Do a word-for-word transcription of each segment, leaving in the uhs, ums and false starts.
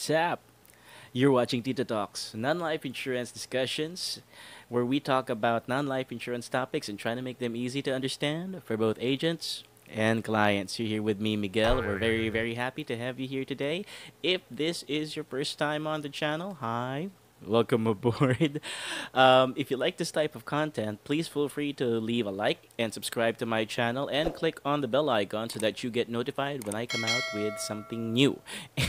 What's up? You're watching Tito Talks, non-life insurance discussions, where we talk about non-life insurance topics and trying to make them easy to understand for both agents and clients. You're here with me, Miguel. We're very, very happy to have you here today. If this is your first time on the channel, hi. Welcome aboard. Um, if you like this type of content, please feel free to leave a like and subscribe to my channel and click on the bell icon so that you get notified when I come out with something new.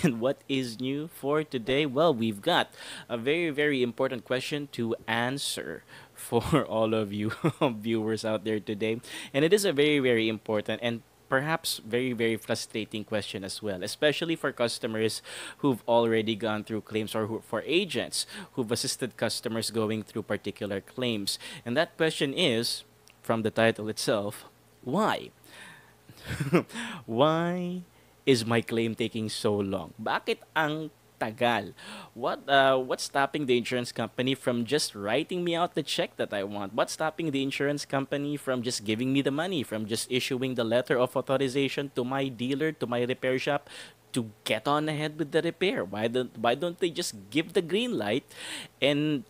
And what is new for today? Well, we've got a very, very important question to answer for all of you viewers out there today. And it is a very, very important and perhaps very, very frustrating question as well, especially for customers who've already gone through claims or who, for agents who've assisted customers going through particular claims. And that question is, from the title itself, why? Why is my claim taking so long? Bakit ang tagal? What, uh, what's stopping the insurance company from just writing me out the check that I want? What's stopping the insurance company from just giving me the money, from just issuing the letter of authorization to my dealer, to my repair shop, to get on ahead with the repair? Why don't, why don't they just give the green light and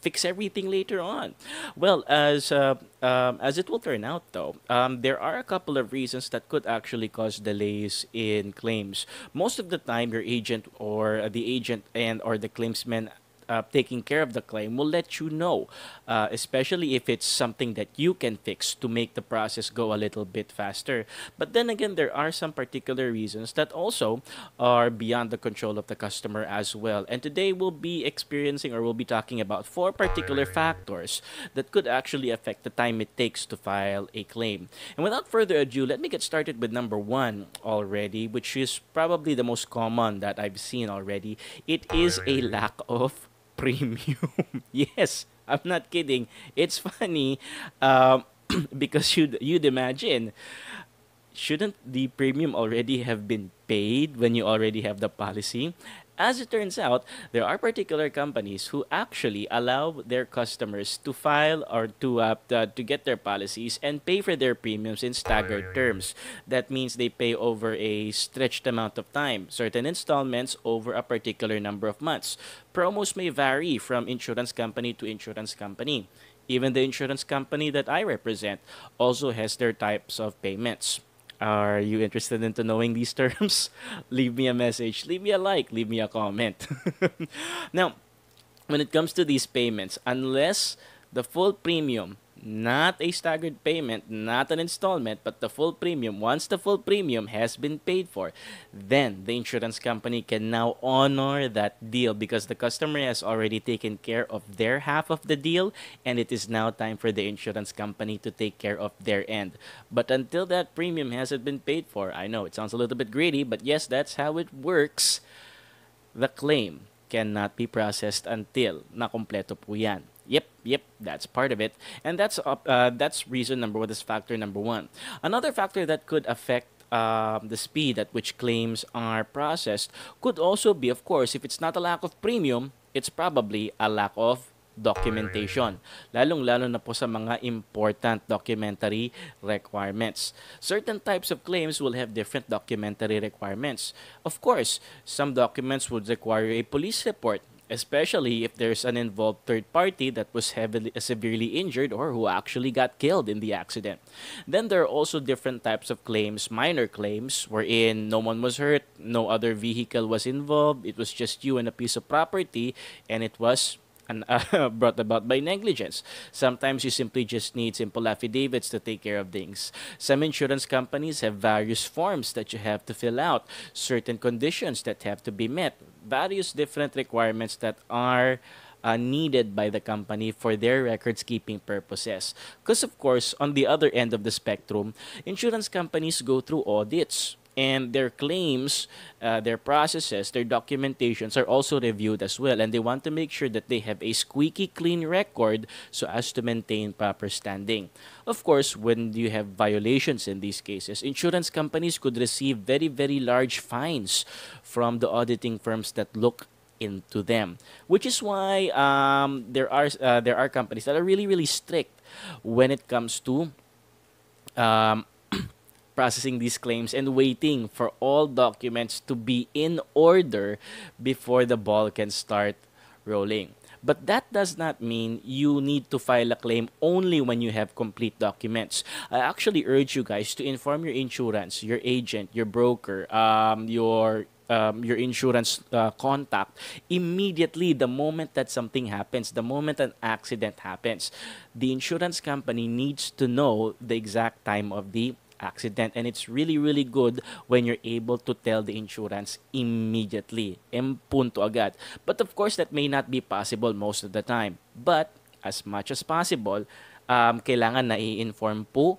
fix everything later on? Well, as uh, um, as it will turn out, though, um, there are a couple of reasons that could actually cause delays in claims. Most of the time, your agent or the agent and or the claimsman uh, taking care of the claim will let you know, uh, especially if it's something that you can fix to make the process go a little bit faster. But then again, there are some particular reasons that also are beyond the control of the customer as well. And today we'll be experiencing or we'll be talking about four particular factors that could actually affect the time it takes to file a claim. And without further ado, let me get started with number one already, which is probably the most common that I've seen already. It is a lack of premium. Yes, I'm not kidding. It's funny um, because you'd, you'd imagine, shouldn't the premium already have been paid when you already have the policy? As it turns out, there are particular companies who actually allow their customers to file or to uh, to get their policies and pay for their premiums in staggered terms. That means they pay over a stretched amount of time, certain installments over a particular number of months. Promos may vary from insurance company to insurance company. Even the insurance company that I represent also has their types of payments. Are you interested into knowing these terms? Leave me a message, leave me a like, leave me a comment. Now, when it comes to these payments, unless the full premium, not a staggered payment, not an installment, but the full premium, once the full premium has been paid for, then the insurance company can now honor that deal because the customer has already taken care of their half of the deal and it is now time for the insurance company to take care of their end. But until that premium hasn't been paid for, I know it sounds a little bit greedy, but yes, that's how it works. The claim cannot be processed until nakompleto po yan. Yep, yep, that's part of it. And that's uh, that's reason number one, that's factor number one. Another factor that could affect uh, the speed at which claims are processed could also be, of course, if it's not a lack of premium, it's probably a lack of documentation, lalong-lalo na po sa mga important documentary requirements. Certain types of claims will have different documentary requirements. Of course, some documents would require a police report, especially if there's an involved third party that was heavily, uh, severely injured or who actually got killed in the accident. Then there are also different types of claims, minor claims, wherein no one was hurt, no other vehicle was involved, it was just you and a piece of property, and it was and uh, brought about by negligence. Sometimes you simply just need simple affidavits to take care of things. Some insurance companies have various forms that you have to fill out, certain conditions that have to be met, various different requirements that are uh, needed by the company for their records keeping purposes. Because of course, on the other end of the spectrum, insurance companies go through audits. And their claims, uh, their processes, their documentations are also reviewed as well. And they want to make sure that they have a squeaky clean record so as to maintain proper standing. Of course, when you have violations in these cases, insurance companies could receive very, very large fines from the auditing firms that look into them. Which is why um, there are, uh, there are companies that are really, really strict when it comes to Um, processing these claims and waiting for all documents to be in order before the ball can start rolling. But that does not mean you need to file a claim only when you have complete documents. I actually urge you guys to inform your insurance, your agent, your broker, um, your Um, your insurance uh, contact immediately the moment that something happens, the moment an accident happens. The insurance company needs to know the exact time of the accident, and it's really, really good when you're able to tell the insurance immediately. Empunto agad. But of course, that may not be possible most of the time. But as much as possible, um, kailangan na i-inform po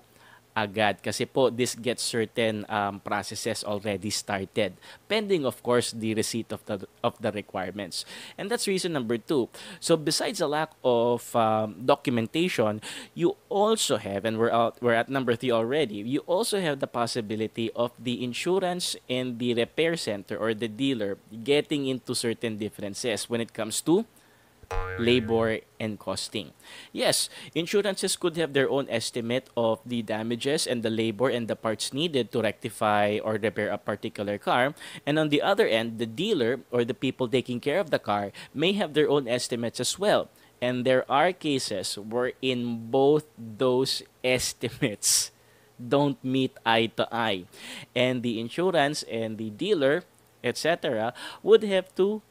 agad kasi po this gets certain um, processes already started, pending of course the receipt of the of the requirements. And that's reason number two. So besides a lack of um, documentation, you also have, and we're out we're at number three already, you also have the possibility of the insurance and the repair center or the dealer getting into certain differences when it comes to labor and costing. Yes, insurances could have their own estimate of the damages and the labor and the parts needed to rectify or repair a particular car. And on the other end, the dealer or the people taking care of the car may have their own estimates as well. And there are cases wherein both those estimates don't meet eye to eye. And the insurance and the dealer, et cetera, would have to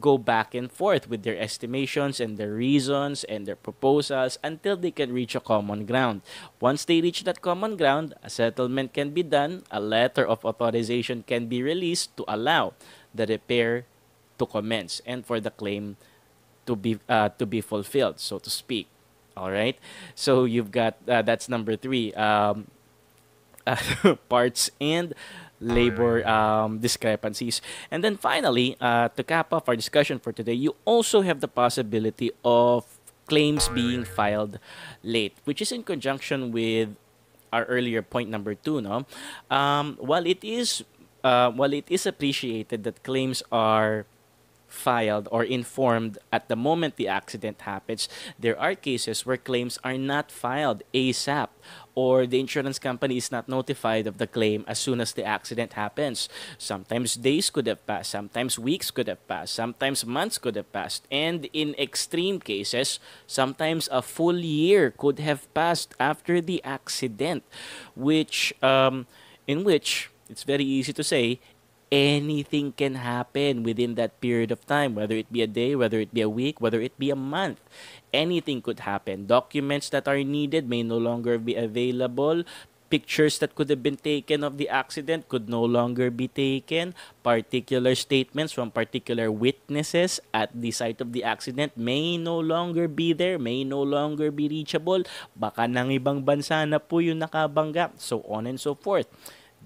go back and forth with their estimations and their reasons and their proposals until they can reach a common ground. Once they reach that common ground, a settlement can be done, a letter of authorization can be released to allow the repair to commence and for the claim to be uh, to be fulfilled, so to speak. All right, so you've got uh, that's number three, um, uh, parts and labor um, discrepancies. And then finally, uh, to cap off our discussion for today, you also have the possibility of claims being filed late, which is in conjunction with our earlier point number two. No, um, while it is uh, while it is appreciated that claims are filed or informed at the moment the accident happens, there are cases where claims are not filed ASAP or the insurance company is not notified of the claim as soon as the accident happens. Sometimes days could have passed, sometimes weeks could have passed, sometimes months could have passed, and in extreme cases, sometimes a full year could have passed after the accident, which um, in which it's very easy to say anything can happen within that period of time, whether it be a day, whether it be a week, whether it be a month. Anything could happen. Documents that are needed may no longer be available. Pictures that could have been taken of the accident could no longer be taken. Particular statements from particular witnesses at the site of the accident may no longer be there, may no longer be reachable. Baka nang ibang bansa na po yung nakabangga. So on and so forth.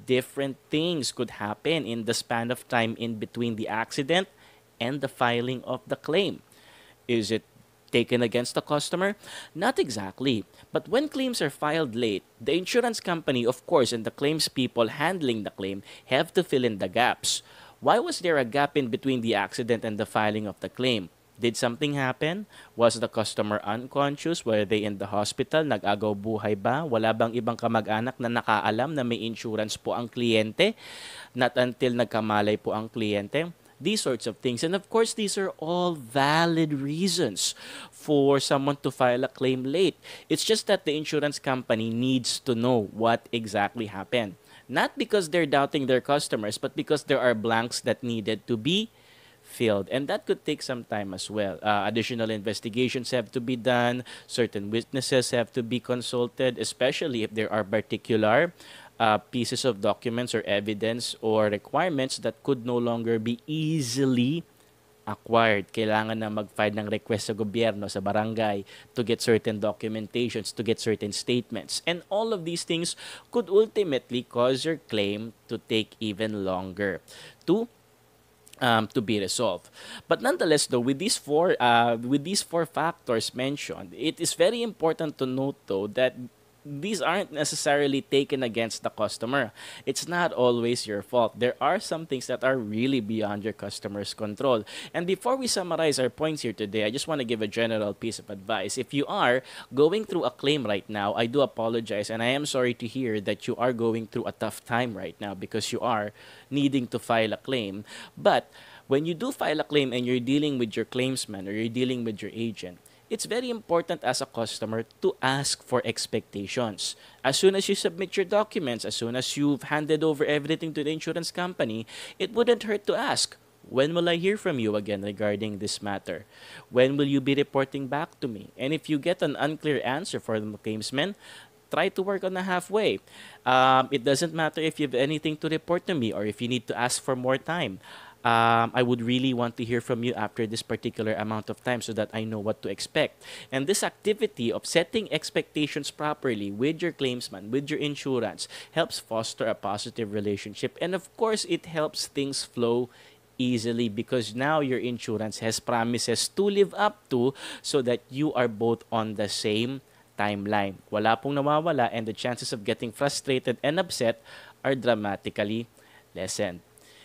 Different things could happen in the span of time in between the accident and the filing of the claim. Is it taken against the customer? Not exactly. But when claims are filed late, the insurance company, of course, and the claims people handling the claim have to fill in the gaps. Why was there a gap in between the accident and the filing of the claim? Did something happen? Was the customer unconscious? Were they in the hospital? Nag-agaw buhay ba? Wala bang ibang kamag-anak na nakaalam na may insurance po ang kliyente? Not until nagkamalay po ang kliyente? These sorts of things. And of course, these are all valid reasons for someone to file a claim late. It's just that the insurance company needs to know what exactly happened. Not because they're doubting their customers, but because there are blanks that needed to be filled, and that could take some time as well. Uh, additional investigations have to be done. Certain witnesses have to be consulted, especially if there are particular uh, pieces of documents or evidence or requirements that could no longer be easily acquired. Kailangan na mag-file ng request sa gobyerno, sa barangay, to get certain documentations, to get certain statements. And all of these things could ultimately cause your claim to take even longer to Um, to be resolved. But nonetheless, though, with these four uh, with these four factors mentioned, it is very important to note though that these aren't necessarily taken against the customer. It's not always your fault. There are some things that are really beyond your customer's control. And before we summarize our points here today, I just want to give a general piece of advice. If you are going through a claim right now, I do apologize, and I am sorry to hear that you are going through a tough time right now because you are needing to file a claim. But when you do file a claim and you're dealing with your claimsman or you're dealing with your agent, it's very important as a customer to ask for expectations. As soon as you submit your documents, as soon as you've handed over everything to the insurance company, it wouldn't hurt to ask, when will I hear from you again regarding this matter? When will you be reporting back to me? And if you get an unclear answer from the claimsman, try to work on a halfway. Um, it doesn't matter if you have anything to report to me or if you need to ask for more time. Um, I would really want to hear from you after this particular amount of time so that I know what to expect. And this activity of setting expectations properly with your claimsman, with your insurance, helps foster a positive relationship. And of course, it helps things flow easily because now your insurance has promises to live up to so that you are both on the same timeline. Wala pong nawawala, and the chances of getting frustrated and upset are dramatically lessened.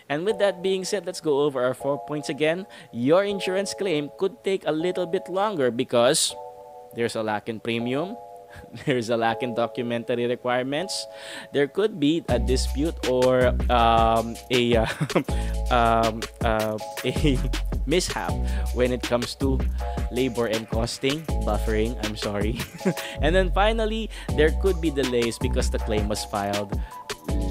And with that being said, let's go over our four points again. Your insurance claim could take a little bit longer because there's a lack in premium, there's a lack in documentary requirements, there could be a dispute or um, a, uh, um, uh, a mishap when it comes to labor and costing, buffering, I'm sorry. And then finally, there could be delays because the claim was filed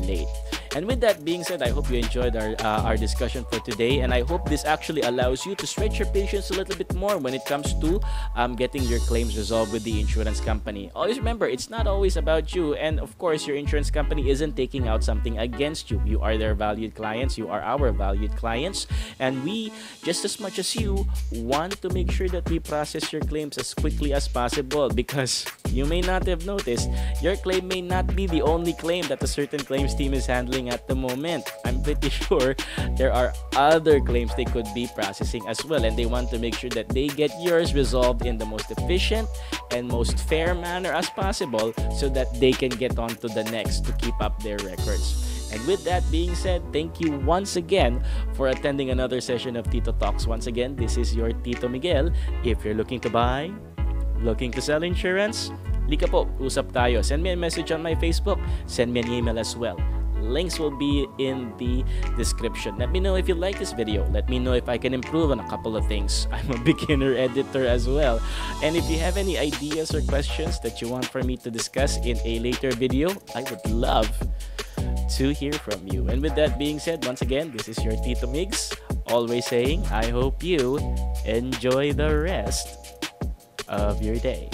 late. And with that being said, I hope you enjoyed our, uh, our discussion for today. And I hope this actually allows you to stretch your patience a little bit more when it comes to um, getting your claims resolved with the insurance company. Always remember, it's not always about you. And of course, your insurance company isn't taking out something against you. You are their valued clients. You are our valued clients. And we, just as much as you, want to make sure that we process your claims as quickly as possible. Because you may not have noticed, your claim may not be the only claim that a certain claims team is handling at the moment. I'm pretty sure there are other claims they could be processing as well, and they want to make sure that they get yours resolved in the most efficient and most fair manner as possible so that they can get on to the next to keep up their records. And with that being said, thank you once again for attending another session of Tito Talks. Once again, this is your Tito Miguel. If you're looking to buy, looking to sell insurance, lika po, usap tayo. Send me a message on my Facebook. Send me an email as well. Links will be in the description. Let me know if you like this video. Let me know if I can improve on a couple of things. I'm a beginner editor as well. And if you have any ideas or questions that you want for me to discuss in a later video, I would love to hear from you. And with that being said, once again, this is your Tito Migs, always saying, I hope you enjoy the rest of your day.